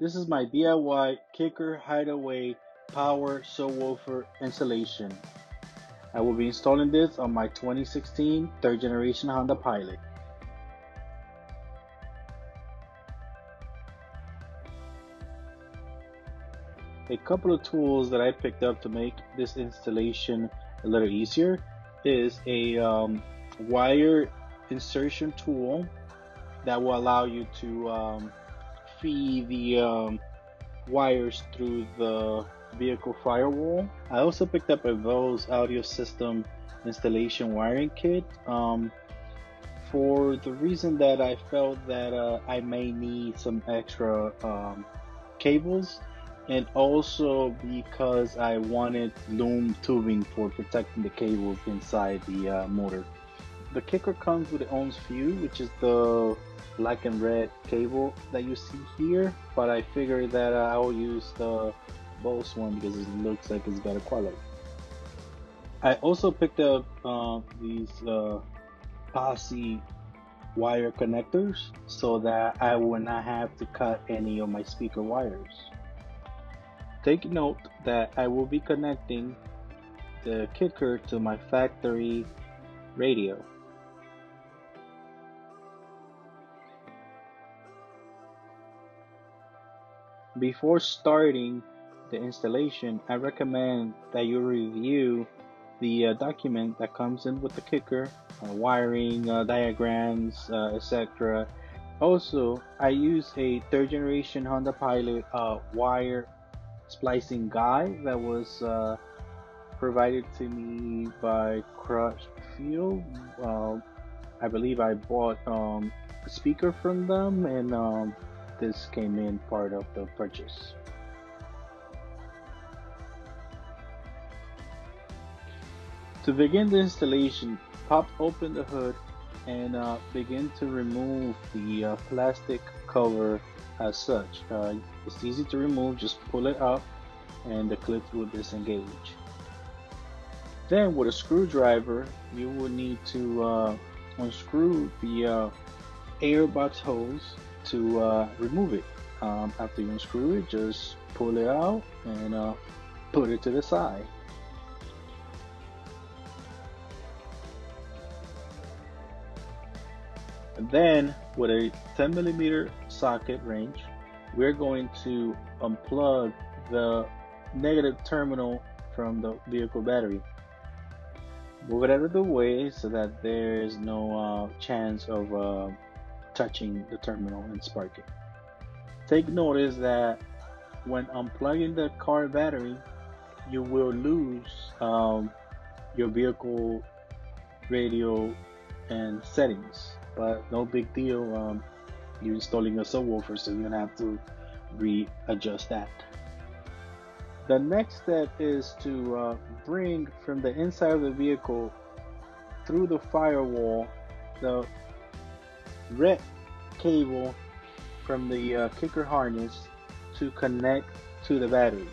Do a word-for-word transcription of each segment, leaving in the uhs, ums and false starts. This is my D I Y Kicker Hideaway power subwoofer installation. I will be installing this on my twenty sixteen third generation Honda Pilot. A couple of tools that I picked up to make this installation a little easier is a um, wire insertion tool that will allow you to um, feed the um, wires through the vehicle firewall. I also picked up a BOSS Audio System installation wiring kit um, for the reason that I felt that uh, I may need some extra um, cables, and also because I wanted loom tubing for protecting the cables inside the uh, motor. The kicker comes with its own fuse, which is the black and red cable that you see here, but I figured that I will use the BOSS one because it looks like it's better quality. I also picked up uh, these uh, POSI wire connectors so that I would not have to cut any of my speaker wires. Take note that I will be connecting the kicker to my factory radio. Before starting the installation, I recommend that you review the uh, document that comes in with the kicker, uh, wiring, uh, diagrams, uh, et cetera. Also, I use a third generation Honda Pilot uh, wire splicing guide that was uh, provided to me by Crutchfield. Uh, I believe I bought um, a speaker from them, and um, this came in part of the purchase. To begin the installation, pop open the hood and uh, begin to remove the uh, plastic cover as such. Uh, it's easy to remove, just pull it up and the clip will disengage. Then with a screwdriver, you will need to uh, unscrew the uh, airbox hose to uh, remove it. Um, after you unscrew it, just pull it out and uh, put it to the side. And then with a ten millimeter socket wrench, we're going to unplug the negative terminal from the vehicle battery. Move it out of the way so that there's no uh, chance of uh, touching the terminal and sparking. Take notice that when unplugging the car battery, you will lose um, your vehicle radio and settings. But no big deal, um, you're installing a subwoofer, so you're gonna have to readjust that. The next step is to uh, bring from the inside of the vehicle through the firewall the red cable from the uh, kicker harness to connect to the battery.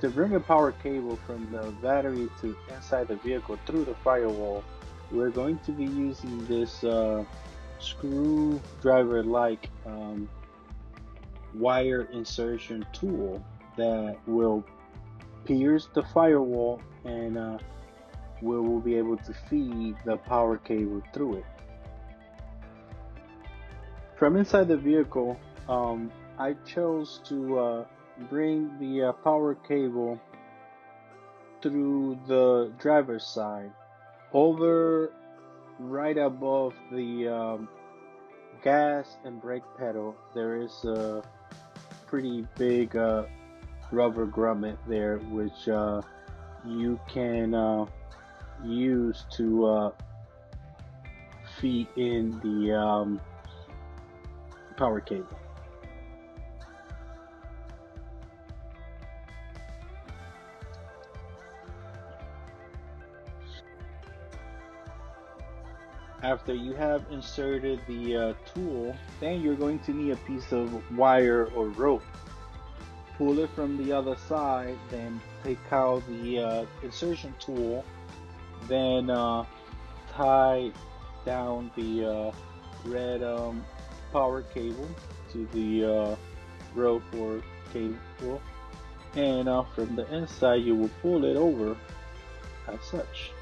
To bring a power cable from the battery to inside the vehicle through the firewall, we're going to be using this uh, screwdriver-like um, wire insertion tool that will pierce the firewall, and uh, we will be able to feed the power cable through it. From inside the vehicle, um, I chose to uh, bring the uh, power cable through the driver's side, over right above the um, gas and brake pedal. There is a pretty big uh, rubber grommet there, which uh, you can uh, use to uh, feed in the um, power cable. After you have inserted the uh, tool, then you're going to need a piece of wire or rope. Pull it from the other side, then take out the uh, insertion tool, then uh, tie down the uh, red um, power cable to the uh, rope or cable pull, and uh, from the inside you will pull it over as such.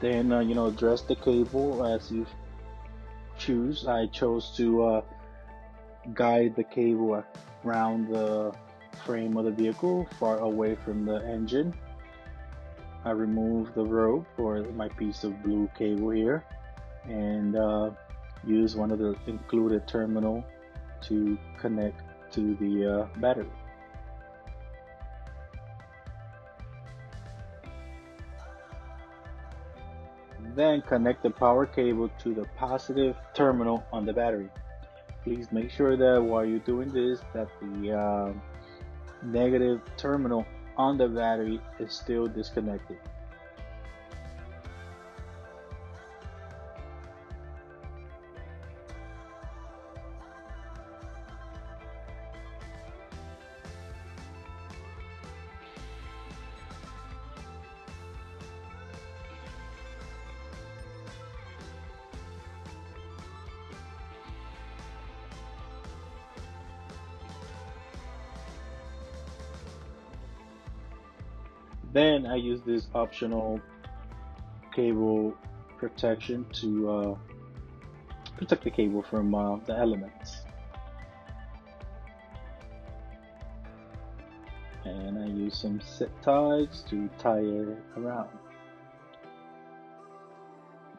Then uh, you know, dress the cable as you choose. I chose to uh, guide the cable around the frame of the vehicle, far away from the engine. I removed the rope or my piece of blue cable here, and uh, use one of the included terminal to connect to the uh, battery. Then connect the power cable to the positive terminal on the battery. Please make sure that while you're doing this, that the uh, negative terminal on the battery is still disconnected. Then I use this optional cable protection to uh, protect the cable from uh, the elements. And I use some zip ties to tie it around.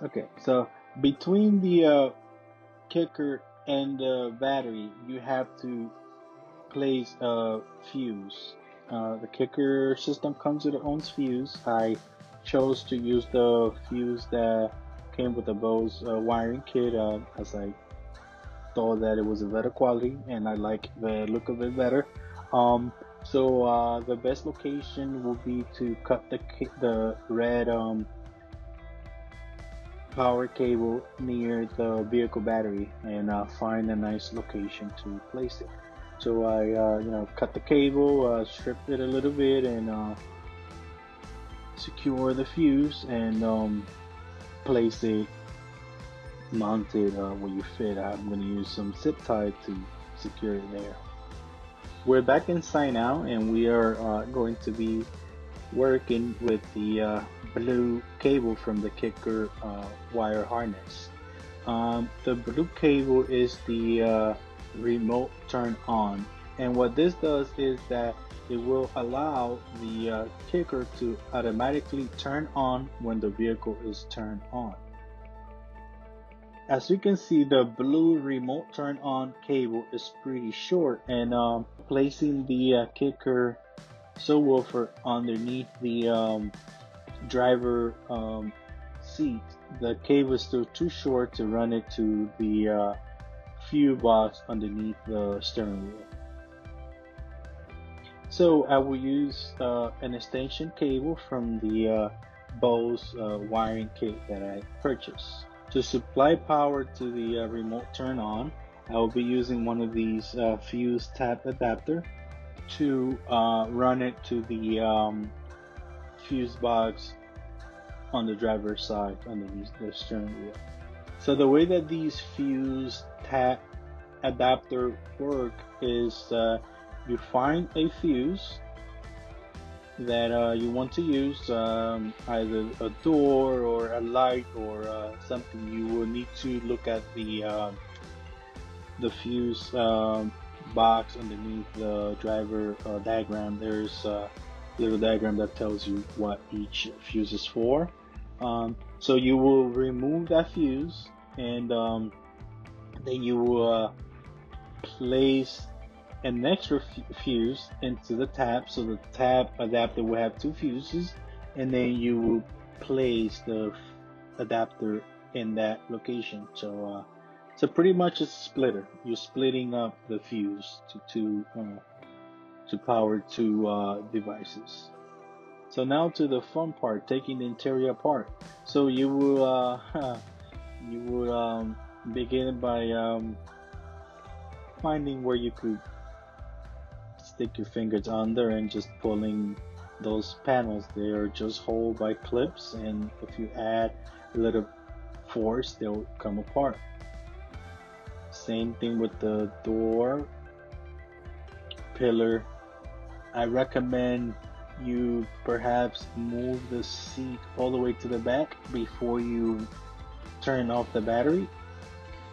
Okay, so between the uh, kicker and the battery, you have to place a fuse. Uh, the kicker system comes with its own fuse. I chose to use the fuse that came with the BOSS uh, wiring kit, uh, as I thought that it was a better quality and I like the look of it better. Um, so uh, the best location will be to cut the the red um, power cable near the vehicle battery, and uh, find a nice location to place it. So I, uh, you know, cut the cable, uh, stripped it a little bit, and uh, secure the fuse, and um, place it mounted uh, where you fit. I'm going to use some zip tie to secure it there. We're back inside now, and we are uh, going to be working with the uh, blue cable from the kicker uh, wire harness. Um, the blue cable is the uh, remote turn on, and what this does is that it will allow the uh, kicker to automatically turn on when the vehicle is turned on. As you can see, the blue remote turn on cable is pretty short, and um, placing the uh, kicker subwoofer underneath the um, driver um, seat, the cable is still too short to run it to the uh, fuel box underneath the steering wheel. So I will use uh, an extension cable from the uh, BOSS uh, wiring kit that I purchased. To supply power to the uh, remote turn on, I will be using one of these uh, fuse tap adapter to uh, run it to the um, fuse box on the driver's side underneath the steering wheel. So the way that these fuse tap adapter work is uh, you find a fuse that uh, you want to use, um, either a door or a light or uh, something. You will need to look at the uh, the fuse um, box underneath the driver uh, diagram. There's a little diagram that tells you what each fuse is for. Um, so you will remove that fuse, and um, then you will uh, place an extra fuse into the tab, so the tab adapter will have two fuses, and then you will place the adapter in that location. So uh, so pretty much it's a splitter. You're splitting up the fuse to, to, uh, to power two uh, devices. So now to the fun part, taking the interior apart. So you will uh, you will um, begin by um, finding where you could stick your fingers under and just pulling those panels. They are just hold by clips, and if you add a little force, they'll come apart. Same thing with the door pillar. I recommend you perhaps move the seat all the way to the back before you turn off the battery,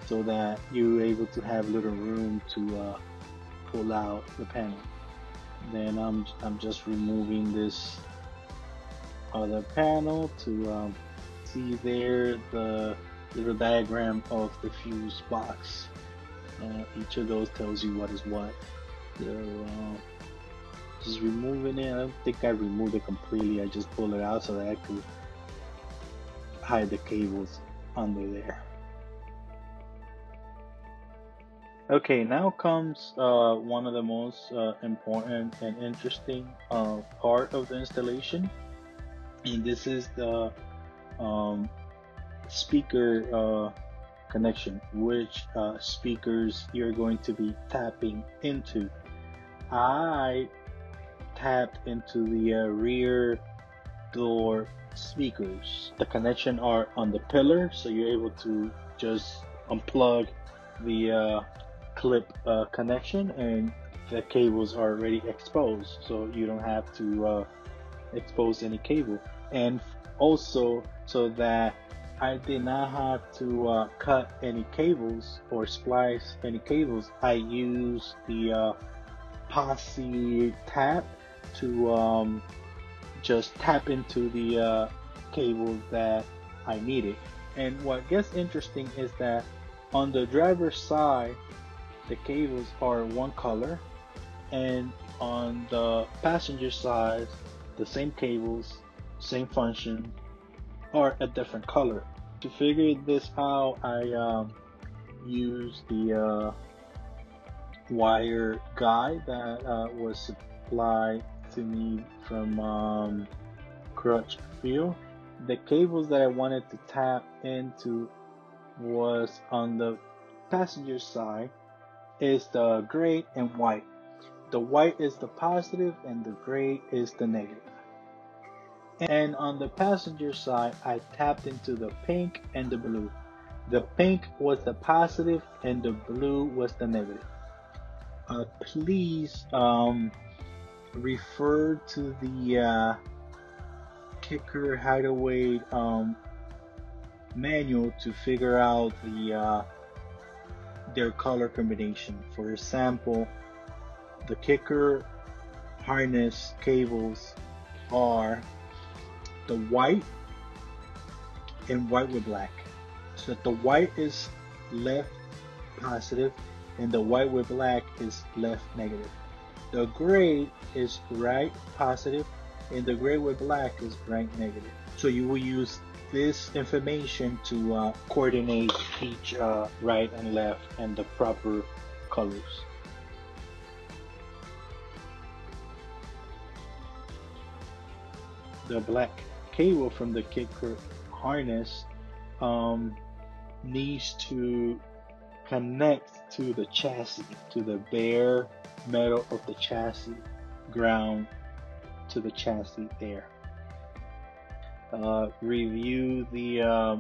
so that you're able to have little room to uh, pull out the panel. Then I'm, I'm just removing this other panel to um, see there the little diagram of the fuse box. Uh, each of those tells you what is what. So, uh, just removing it. I don't think I removed it completely. I just pulled it out so that I could hide the cables under there. Okay, now comes uh, one of the most uh, important and interesting uh, part of the installation, and this is the um, speaker uh, connection, which uh, speakers you're going to be tapping into. I tapped into the uh, rear door speakers. The connection are on the pillar, so you're able to just unplug the uh, clip uh, connection and the cables are already exposed, so you don't have to uh, expose any cable. And also, so that I did not have to uh, cut any cables or splice any cables, I use the uh, POSI-TAP to um, just tap into the uh, cables that I needed. And what gets interesting is that on the driver's side, the cables are one color, and on the passenger side, the same cables, same function, are a different color. To figure this out, I um, used the uh, wire guide that uh, was supplied to me from um, Crutchfield. The cables that I wanted to tap into was on the passenger side. Is the gray and white. The white is the positive and the gray is the negative. And on the passenger side, I tapped into the pink and the blue. The pink was the positive and the blue was the negative. Uh, please um, refer to the uh, Kicker Hideaway um, manual to figure out the uh, their color combination. For example, the Kicker harness cables are the white and white with black. So the white is left positive and the white with black is left negative. The gray is right positive and the gray with black is right negative. So you will use this information to uh, coordinate each uh, right and left and the proper colors. The black cable from the Kicker harness um, needs to connect to the chassis, to the bare metal of the chassis, ground to the chassis there. Uh, review the uh,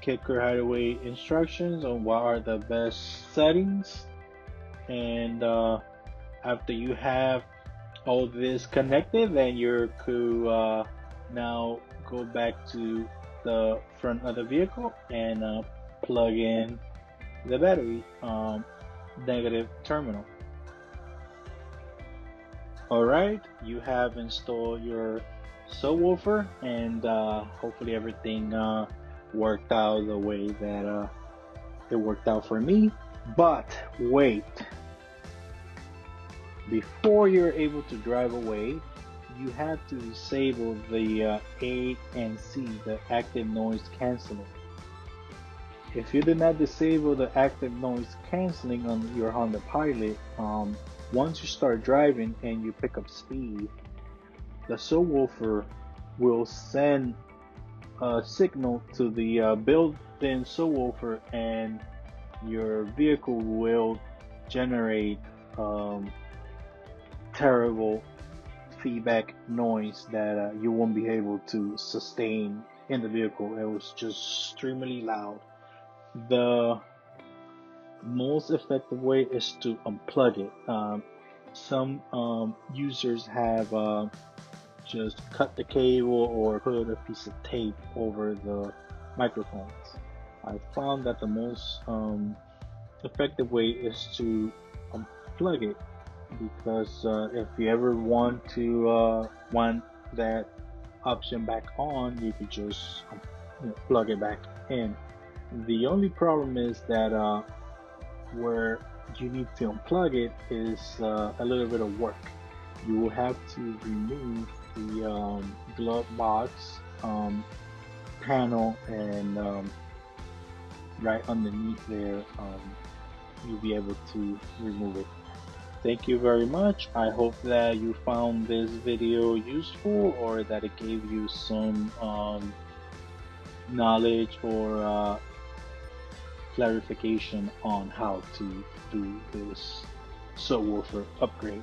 Kicker Hideaway instructions on what are the best settings, and uh, after you have all this connected, then you're to uh, now go back to the front of the vehicle and uh, plug in the battery um, negative terminal. Alright, you have installed your subwoofer, and uh, hopefully everything uh, worked out the way that uh, it worked out for me. But wait, before you're able to drive away, you have to disable the uh, A and C, the active noise canceling. If you did not disable the active noise canceling on your Honda Pilot, um, once you start driving and you pick up speed, the subwoofer will send a signal to the uh, built-in subwoofer, and your vehicle will generate um, terrible feedback noise that uh, you won't be able to sustain in the vehicle. It was just extremely loud. The most effective way is to unplug it. Um, some um, users have uh, just cut the cable or put a piece of tape over the microphones. I found that the most um, effective way is to unplug it, because uh, if you ever want to uh, want that option back on, you could just you know, plug it back in. The only problem is that uh, where you need to unplug it is uh, a little bit of work. You will have to remove the um, glove box um, panel, and um, right underneath there um, you'll be able to remove it. Thank you very much. I hope that you found this video useful, or that it gave you some um, knowledge or uh, clarification on how to do this subwoofer upgrade.